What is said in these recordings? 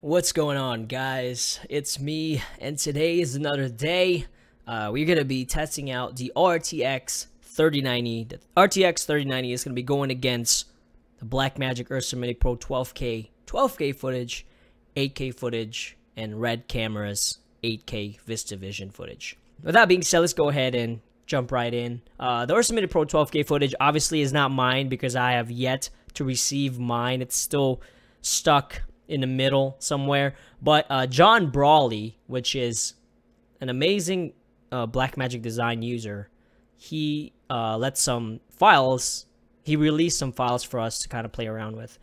What's going on, guys? It's me, and today is another day. We're going to be testing out the RTX 3090. The RTX 3090 is going to be going against the Blackmagic Ursa Mini Pro 12k footage, 8k footage, and Red Camera's 8k VistaVision footage. With that being said, let's go ahead and jump right in. The Ursa Mini Pro 12k footage obviously is not mine because I have yet to receive mine. It's still stuck in the middle somewhere, but John Brawley, which is an amazing Blackmagic Design user, he released some files for us to kind of play around with.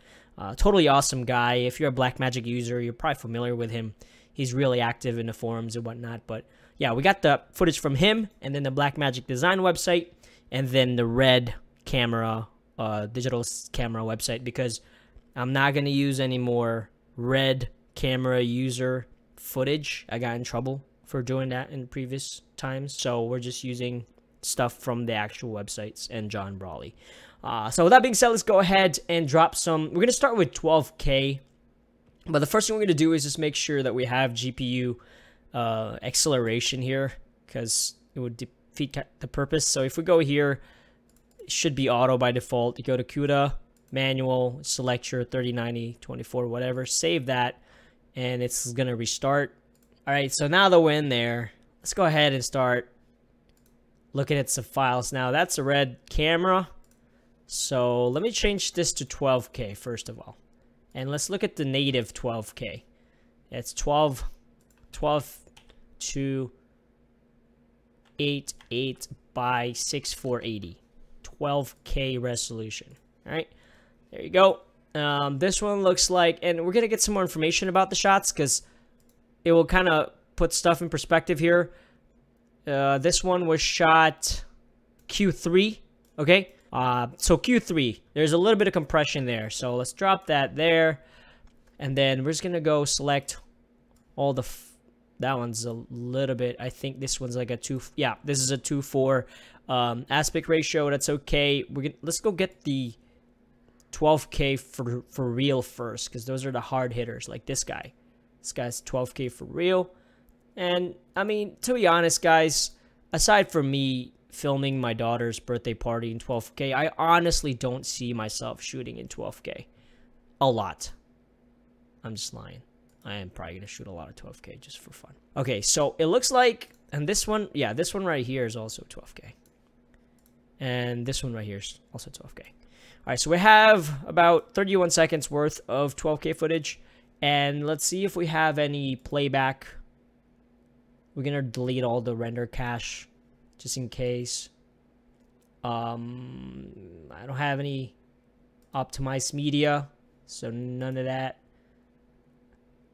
Totally awesome guy. If you're a Blackmagic user, you're probably familiar with him. He's really active in the forums and whatnot, but yeah, we got the footage from him, and then the Blackmagic Design website, and then the Red Camera, digital camera website, because I'm not going to use any more Red Camera user footage. I got in trouble for doing that in previous times, so we're just using stuff from the actual websites and John Brawley. So with that being said, let's go ahead and drop some. We're going to start with 12K, but the first thing we're going to do is just make sure that we have GPU acceleration here, because it would defeat the purpose. So if we go here, it should be auto by default. You go to CUDA, manual, select your 3090, 24, whatever, save that, and it's going to restart. All right, so now that we're in there, let's go ahead and start looking at some files. Now, that's a Red Camera, so let me change this to 12K, first of all. And let's look at the native 12K. It's 12,288 by 6480, 12K resolution. All right, there you go. This one looks like, and we're going to get some more information about the shots because it will kind of put stuff in perspective here. This one was shot Q3, okay? So Q3, there's a little bit of compression there. So let's drop that there. And then we're just going to go select all the, that one's a little bit, I think this one's like a 2, yeah, this is a 2.4 aspect ratio. That's okay. Let's go get the 12K for real first, because those are the hard hitters, like this guy. This guy's 12K for real. And I mean, to be honest, guys, aside from me filming my daughter's birthday party in 12K, I honestly don't see myself shooting in 12K a lot. I'm just lying. I am probably gonna shoot a lot of 12K just for fun. Okay, so it looks like, and this one, yeah, this one right here is also 12K, and this one right here is also 12K. All right, so we have about 31 seconds worth of 12K footage, and let's see if we have any playback. We're gonna delete all the render cache just in case. I don't have any optimized media, so none of that.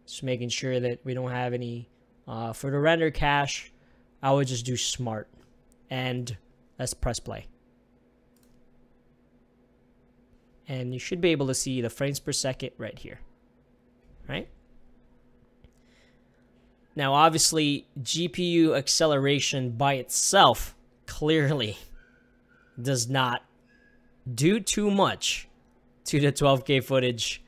Just making sure that we don't have any. For the render cache, I would just do smart, and let's press play. And you should be able to see the frames per second right here, right? Now, obviously, GPU acceleration by itself clearly does not do too much to the 12K footage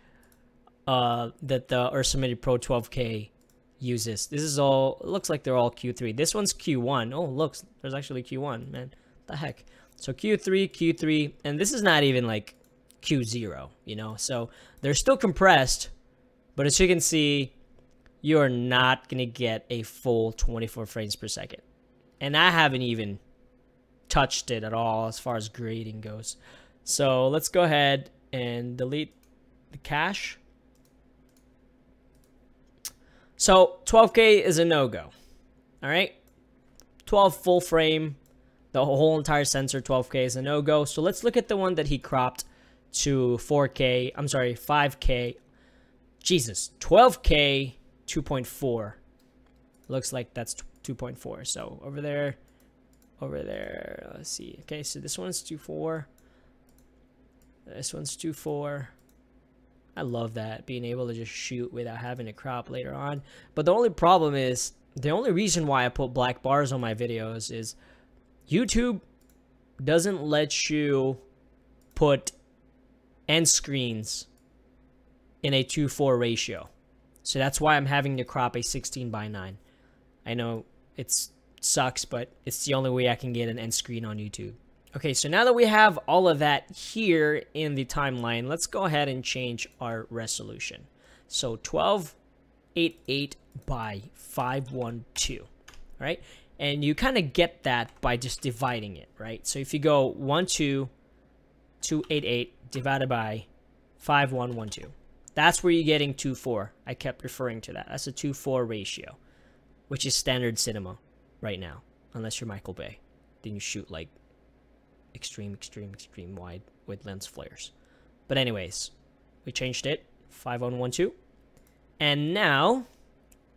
that the Ursa Mini Pro 12K uses. This is all, it looks like they're all Q3. This one's Q1. Oh, look, there's actually Q1, man. What the heck? So Q3, Q3, and this is not even like Q0, you know, so they're still compressed, but as you can see, you're not gonna get a full 24 frames per second, and I haven't even touched it at all as far as grading goes. So let's go ahead and delete the cache. So 12K is a no-go. All right, 12 full frame, the whole entire sensor 12K is a no-go. So let's look at the one that he cropped to 4K, I'm sorry, 5K, Jesus, 12K, 2.4. Looks like that's 2.4. So over there, let's see. Okay, so this one's 2.4. This one's 2.4. I love that, being able to just shoot without having to crop later on. But the only problem is, the only reason why I put black bars on my videos is YouTube doesn't let you put end screens in a 2.4 ratio. So that's why I'm having to crop a 16:9. I know it sucks, but it's the only way I can get an end screen on YouTube. Okay, so now that we have all of that here in the timeline, let's go ahead and change our resolution. So 1288 by 512, right? And you kind of get that by just dividing it, right? So if you go 12288 divided by 5112, that's where you're getting 2:4. I kept referring to that. That's a 2:4 ratio, which is standard cinema right now, unless you're Michael Bay. Then you shoot like extreme wide with lens flares. But anyways, we changed it, 5112. And now,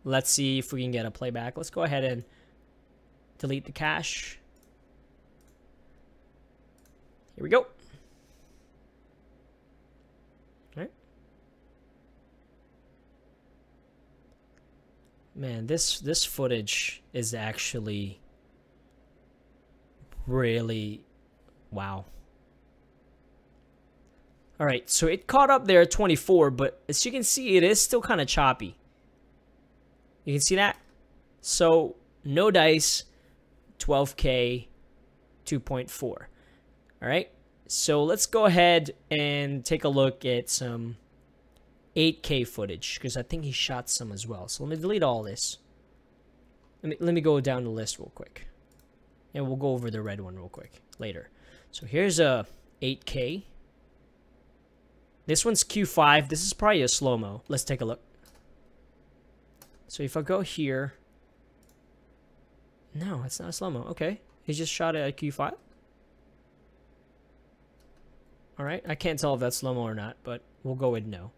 let's see if we can get a playback. Let's go ahead and delete the cache. Here we go. Alright. Man, this footage is actually really... wow. Alright, so it caught up there at 24, but as you can see, it is still kind of choppy. You can see that? So, no dice, 12K, 2.4. Alright, so let's go ahead and take a look at some 8K footage, because I think he shot some as well. So let me delete all this. Let me go down the list real quick. And we'll go over the red one real quick later. So here's a 8K. This one's Q5. This is probably a slow-mo. Let's take a look. So if I go here... no, it's not a slow-mo. Okay. He just shot it at Q5. Alright. I can't tell if that's slow-mo or not, but we'll go with no.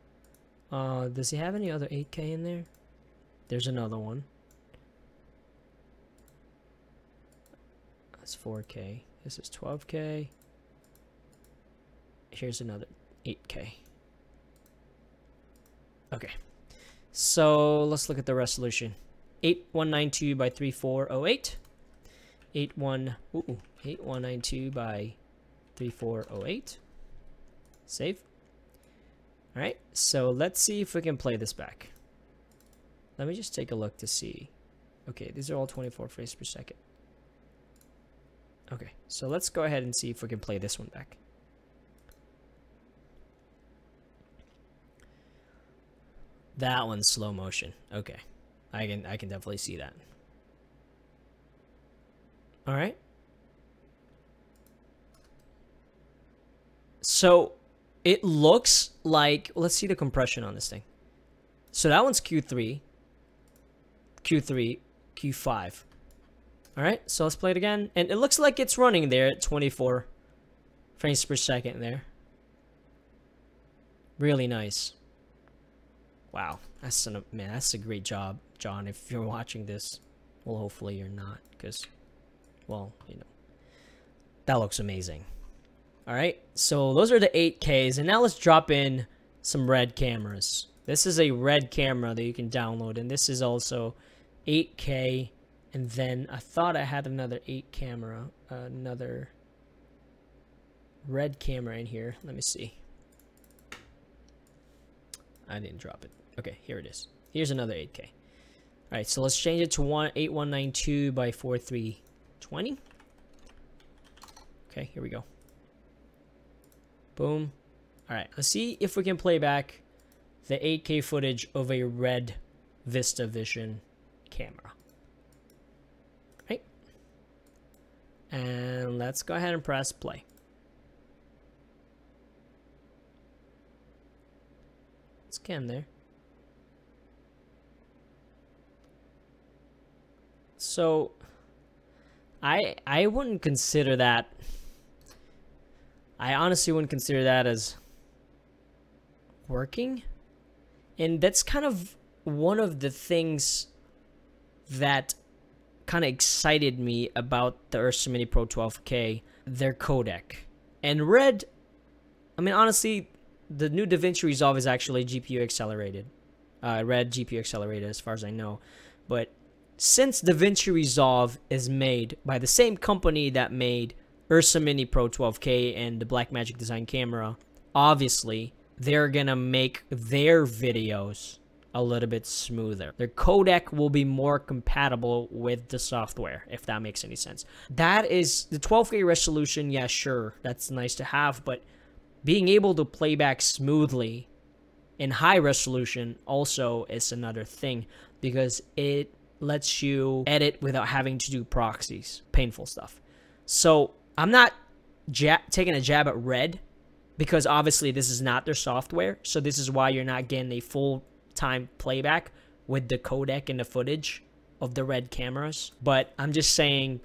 Does he have any other 8K in there? There's another one. That's 4K. This is 12K. Here's another... 8K. Okay, so let's look at the resolution. 8192 by 3408. 8192 by 3408. Save. All right, so let's see if we can play this back. Let me just take a look to see. Okay, these are all 24 frames per second. Okay, so let's go ahead and see if we can play this one back. That one's slow motion. Okay. I can definitely see that. All right. So it looks like, let's see the compression on this thing. So that one's Q3, Q5. All right. So let's play it again. And it looks like it's running there at 24 frames per second there. Really nice. Wow, that's a great job, John, if you're watching this. Well, hopefully you're not, because, well, you know, that looks amazing. All right, so those are the 8Ks, and now let's drop in some red cameras. This is a red camera that you can download, and this is also 8K, and then I thought I had another another red camera in here. Let me see. I didn't drop it. Okay, here it is. Here's another 8K. Alright, so let's change it to 8192 by 4320. Okay, here we go. Boom. Alright, let's see if we can play back the 8K footage of a red VistaVision camera. Right? And let's go ahead and press play. Scan there. So I wouldn't consider that. I honestly wouldn't consider that as working. And that's kind of one of the things that kind of excited me about the Ursa Mini Pro 12K, their codec. And Red, I mean, honestly, the new DaVinci Resolve is actually GPU accelerated. Red GPU accelerated, as far as I know. But since DaVinci Resolve is made by the same company that made Ursa Mini Pro 12K and the Blackmagic Design camera, obviously, they're going to make their videos a little bit smoother. Their codec will be more compatible with the software, if that makes any sense. That is the 12K resolution. Yeah, sure, that's nice to have, but being able to play back smoothly in high resolution also is another thing, because it lets you edit without having to do proxies, painful stuff. So I'm not taking a jab at Red, because obviously this is not their software, so this is why you're not getting a full-time playback with the codec and the footage of the Red cameras. But I'm just saying,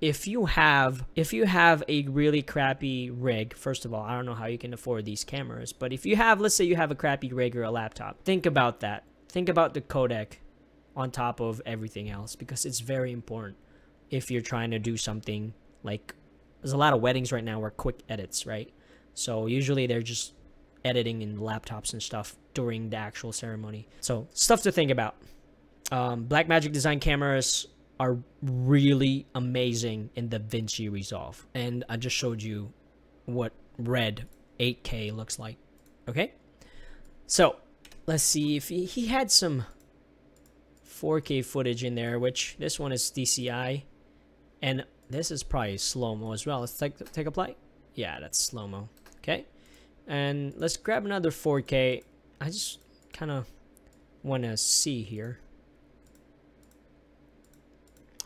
if you have a really crappy rig, first of all, I don't know how you can afford these cameras, but if you have, let's say you have a crappy rig or a laptop, think about that. Think about the codec on top of everything else, because it's very important if you're trying to do something like, there's a lot of weddings right now where quick edits, right? So usually they're just editing in laptops and stuff during the actual ceremony. So stuff to think about. Blackmagic Design cameras are really amazing in DaVinci Resolve, and I just showed you what Red 8K looks like. Okay, so let's see if he had some 4K footage in there, which this one is DCI, and this is probably slow-mo as well. Let's take a play. Yeah, that's slow-mo. Okay, and let's grab another 4K. I just kind of want to see here.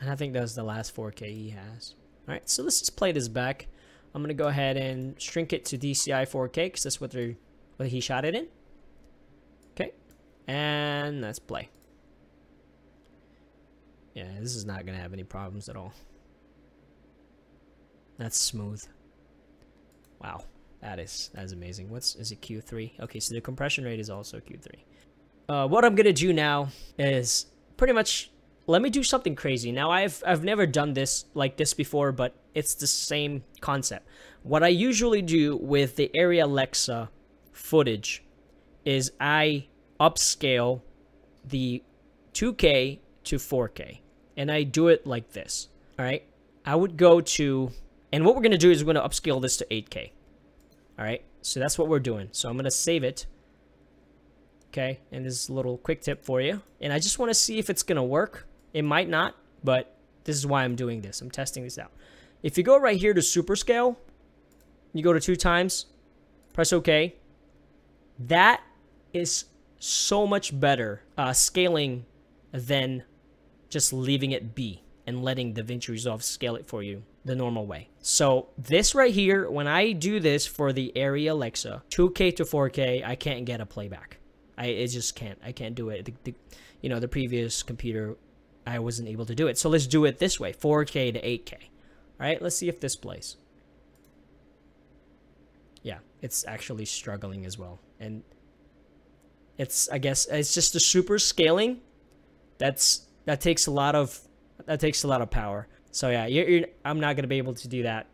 And I think that's the last 4K he has. Alright, so let's just play this back. I'm going to go ahead and shrink it to DCI 4K, because that's what he shot it in. Okay, and let's play. Yeah, this is not going to have any problems at all. That's smooth. Wow, that is amazing. Is it Q3? Okay, so the compression rate is also Q3. What I'm going to do now is pretty much... Let me do something crazy. Now, I've never done this like this before, but it's the same concept. What I usually do with the Arri Alexa footage is I upscale the 2K to 4K, and I do it like this. All right, I would go to, and what we're gonna do is we're gonna upscale this to 8K. All right, so that's what we're doing. So I'm gonna save it. Okay, and this is a little quick tip for you, and I just want to see if it's gonna work. It might not, but this is why I'm doing this. I'm testing this out. If you go right here to super scale, you go to 2x, press OK. That is so much better scaling than just leaving it be and letting DaVinci Resolve scale it for you the normal way. So this right here, when I do this for the Arri Alexa, 2K to 4K, I can't get a playback. I just can't. I can't do it. You know, the previous computer, I wasn't able to do it. So let's do it this way, 4K to 8K. All right, let's see if this plays. Yeah, it's actually struggling as well. And it's, I guess, it's just the super scaling. That takes a lot of power. So yeah, I'm not gonna be able to do that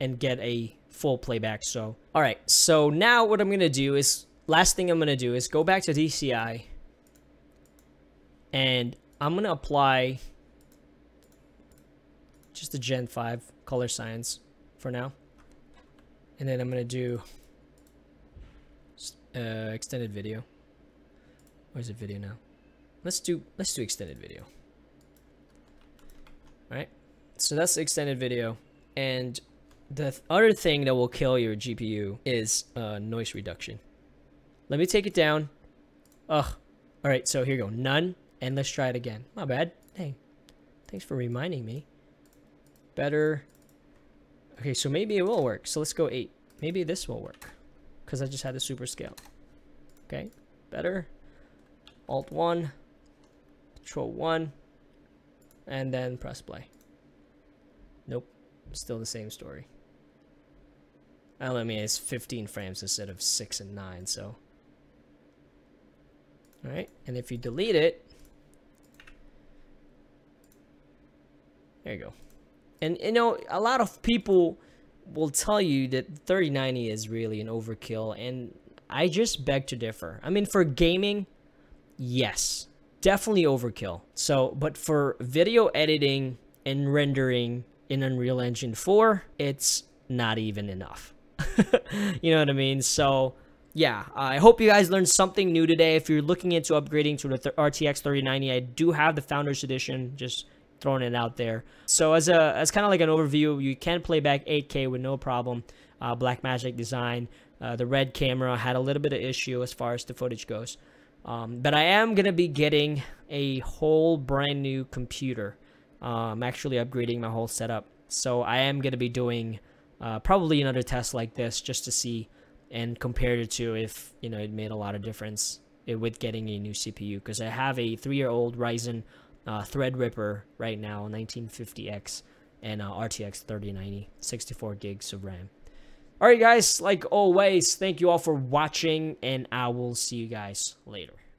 and get a full playback. So all right. So now what I'm gonna do is. Last thing I'm going to do is go back to DCI, and I'm going to apply just the Gen 5 color science for now. And then I'm going to do extended video. Where's the video now? Let's do extended video. All right. So that's the extended video. And the other thing that will kill your GPU is noise reduction. Let me take it down. Ugh. All right, so here you go. None. And let's try it again. My bad. Dang. Thanks for reminding me. Better. Okay, so maybe it will work. So let's go 8. Maybe this will work, because I just had the super scale. Okay. Better. Alt 1. Control 1. And then press play. Nope. Still the same story. I mean, it's 15 frames instead of 6 and 9, so... Alright, and if you delete it, there you go. And you know, a lot of people will tell you that 3090 is really an overkill, and I just beg to differ. I mean, for gaming, yes, definitely overkill. So, but for video editing and rendering in Unreal Engine 4, it's not even enough. You know what I mean? So yeah, I hope you guys learned something new today. If you're looking into upgrading to the RTX 3090, I do have the Founders Edition, just throwing it out there. So as kind of like an overview, you can play back 8K with no problem. Blackmagic Design, the red camera had a little bit of issue as far as the footage goes. But I am going to be getting a whole brand new computer. I'm actually upgrading my whole setup. So I am going to be doing probably another test like this just to see and compare it to if, you know, it made a lot of difference with getting a new CPU. Because I have a 3-year-old Ryzen Thread Ripper right now, 1950x, and RTX 3090, 64 gigs of RAM. All right, guys, like always, thank you all for watching, and I will see you guys later.